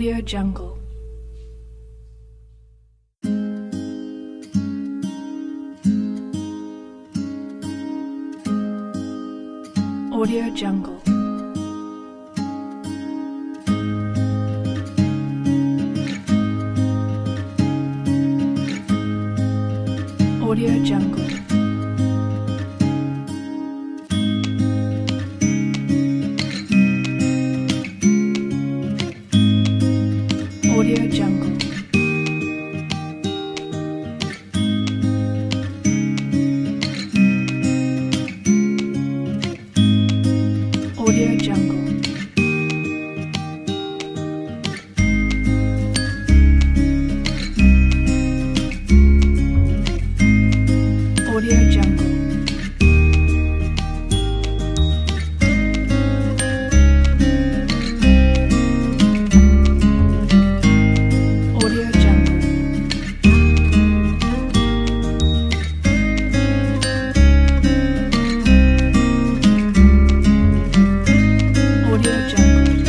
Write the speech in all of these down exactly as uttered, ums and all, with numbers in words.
AudioJungle. AudioJungle. AudioJungle. AudioJungle. AudioJungle. AudioJungle. AudioJungle. AudioJungle. AudioJungle. AudioJungle. AudioJungle. AudioJungle. AudioJungle. AudioJungle. AudioJungle. AudioJungle. AudioJungle. AudioJungle. AudioJungle. AudioJungle.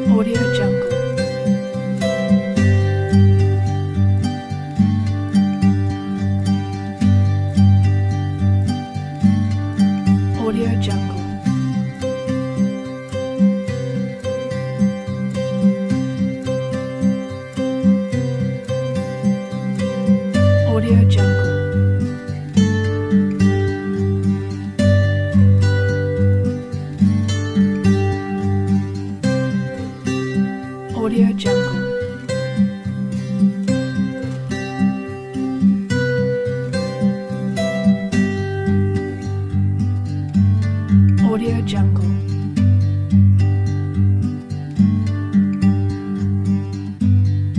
AudioJungle. AudioJungle. AudioJungle.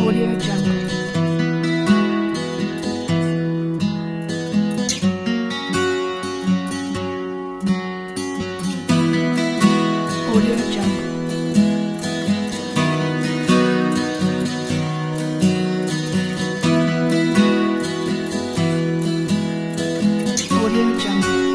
AudioJungle. AudioJungle.